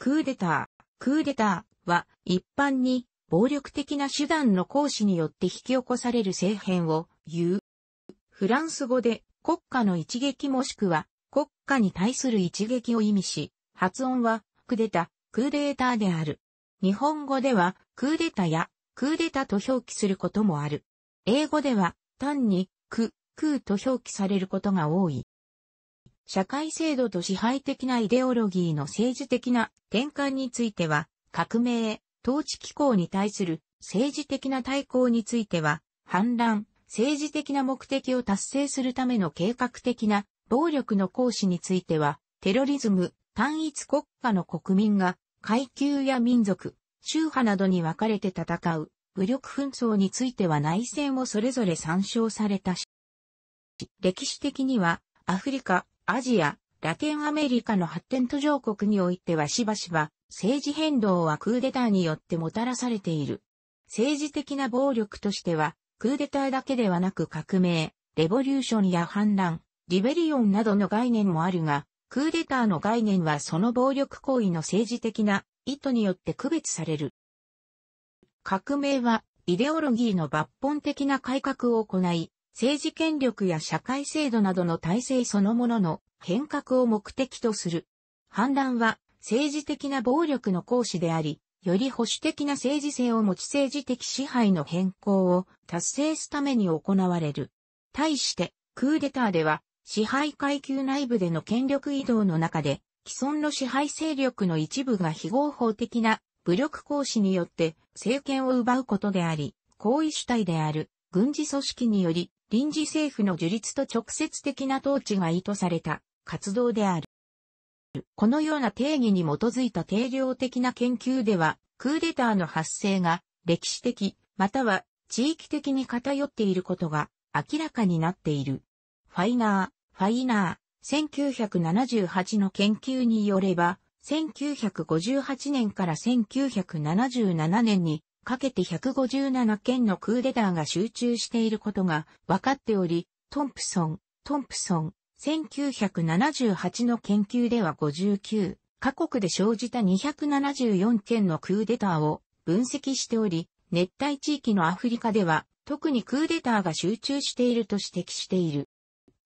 クーデター。クーデターは一般に暴力的な手段の行使によって引き起こされる政変を言う。フランス語で国家の一撃もしくは国家に対する一撃を意味し、発音はクデタ、クーデーターである。日本語ではクーデタやクーデタと表記することもある。英語では単にクーと表記されることが多い。社会制度と支配的なイデオロギーの政治的な転換については、革命、統治機構に対する政治的な対抗については、反乱、政治的な目的を達成するための計画的な暴力の行使については、テロリズム、単一国家の国民が階級や民族、宗派などに分かれて戦う、武力紛争については内戦をそれぞれ参照されたし、歴史的にはアフリカ、アジア、ラテンアメリカの発展途上国においてはしばしば政治変動はクーデターによってもたらされている。政治的な暴力としてはクーデターだけではなく革命、レボリューションや反乱、リベリオンなどの概念もあるが、クーデターの概念はその暴力行為の政治的な意図によって区別される。革命はイデオロギーの抜本的な改革を行い、政治権力や社会制度などの体制そのものの変革を目的とする。反乱は政治的な暴力の行使であり、より保守的な政治性を持ち政治的支配の変更を達成するために行われる。対して、クーデターでは支配階級内部での権力移動の中で、既存の支配勢力の一部が非合法的な武力行使によって政権を奪うことであり、行為主体である軍事組織により臨時政府の樹立と直接的な統治が意図された活動である。このような定義に基づいた定量的な研究では、クーデターの発生が歴史的または地域的に偏っていることが明らかになっている。ファイナー、1978の研究によれば、1958年から1977年にかけて157件のクーデターが集中していることが分かっており、トンプソン、1978の研究では59カ国で生じた274件のクーデターを分析しており、熱帯地域のアフリカでは特にクーデターが集中していると指摘している。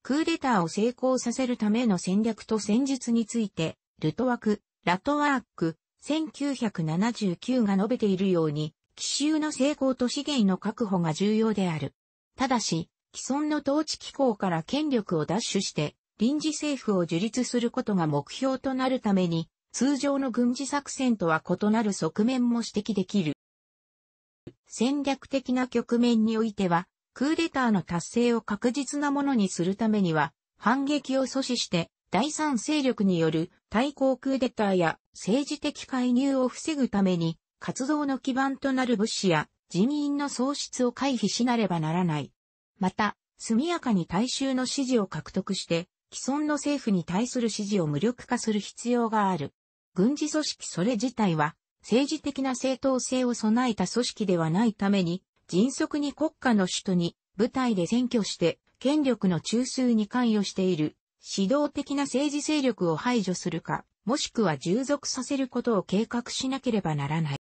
クーデターを成功させるための戦略と戦術について、ラトワーク、1979が述べているように、奇襲の成功と資源の確保が重要である。ただし、既存の統治機構から権力を奪取して、臨時政府を樹立することが目標となるために、通常の軍事作戦とは異なる側面も指摘できる。戦略的な局面においては、クーデターの達成を確実なものにするためには、反撃を阻止して、第三勢力による対抗クーデターや政治的介入を防ぐために、活動の基盤となる物資や人員の喪失を回避しなればならない。また、速やかに大衆の支持を獲得して、既存の政府に対する支持を無力化する必要がある。軍事組織それ自体は、政治的な正当性を備えた組織ではないために、迅速に国家の首都に部隊で占拠して権力の中枢に関与している指導的な政治勢力を排除するか、もしくは従属させることを計画しなければならない。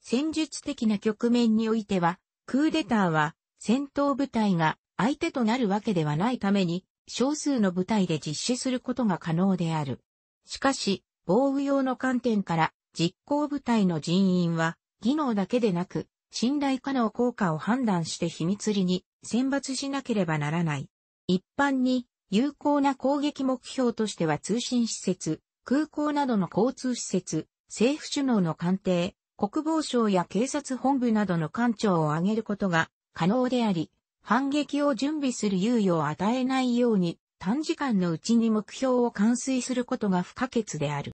戦術的な局面においては、クーデターは戦闘部隊が相手となるわけではないために少数の部隊で実施することが可能である。しかし、防御用の観点から実行部隊の人員は技能だけでなく、信頼可能効果を判断して秘密裏に選抜しなければならない。一般に有効な攻撃目標としては通信施設、空港などの交通施設、政府首脳の官邸、国防省や警察本部などの官庁を挙げることが可能であり、反撃を準備する猶予を与えないように短時間のうちに目標を完遂することが不可欠である。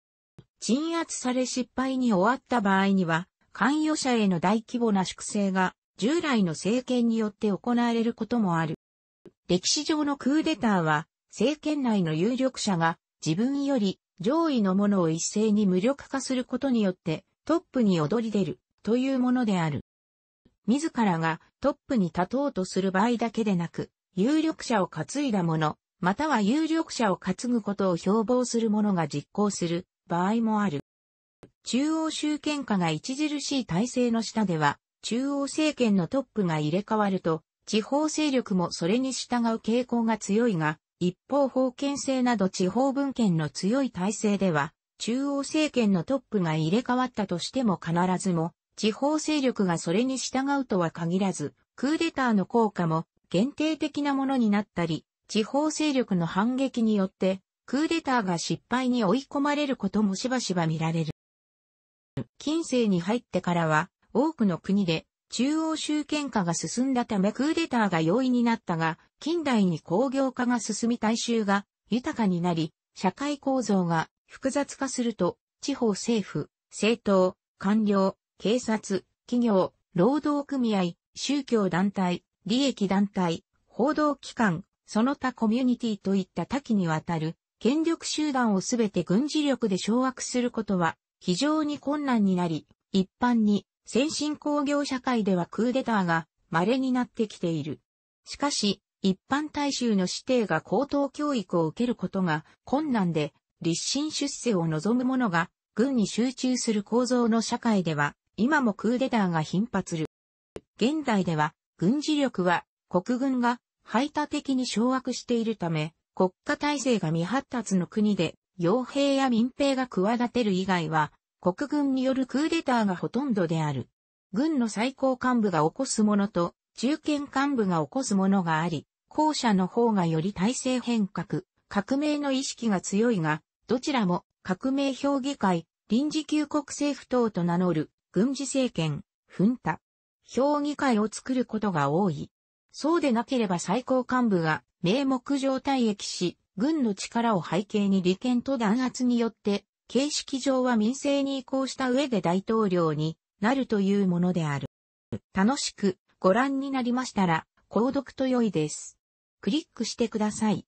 鎮圧され失敗に終わった場合には、関与者への大規模な粛清が従来の政権によって行われることもある。歴史上のクーデターは政権内の有力者が自分より上位の者を一斉に無力化することによってトップに躍り出るというものである。自らがトップに立とうとする場合だけでなく、有力者を担いだ者、または有力者を担ぐことを標榜する者が実行する場合もある。中央集権下が著しい体制の下では、中央政権のトップが入れ替わると、地方勢力もそれに従う傾向が強いが、一方封建制など地方分権の強い体制では、中央政権のトップが入れ替わったとしても必ずも、地方勢力がそれに従うとは限らず、クーデターの効果も限定的なものになったり、地方勢力の反撃によって、クーデターが失敗に追い込まれることもしばしば見られる。近世に入ってからは、多くの国で中央集権化が進んだためクーデターが容易になったが、近代に工業化が進み大衆が豊かになり、社会構造が複雑化すると、地方政府、政党、官僚、警察、企業、労働組合、宗教団体、利益団体、報道機関、その他コミュニティといった多岐にわたる権力集団をすべて軍事力で掌握することは非常に困難になり、一般に先進工業社会ではクーデターが稀になってきている。しかし、一般大衆の子弟が高等教育を受けることが困難で、立身出世を望む者が軍に集中する構造の社会では、今もクーデターが頻発する。現代では、軍事力は国軍が排他的に掌握しているため、国家体制が未発達の国で、傭兵や民兵が企てる以外は、国軍によるクーデターがほとんどである。軍の最高幹部が起こすものと、中堅幹部が起こすものがあり、後者の方がより体制変革、革命の意識が強いが、どちらも革命評議会、臨時休国政府等と名乗る軍事政権、junta（評議会）を作ることが多い。そうでなければ最高幹部が名目上退役し、軍の力を背景に利権と弾圧によって、形式上は民政に移行した上で大統領になるというものである。楽しくご覧になりましたら、購読と良いです。クリックしてください。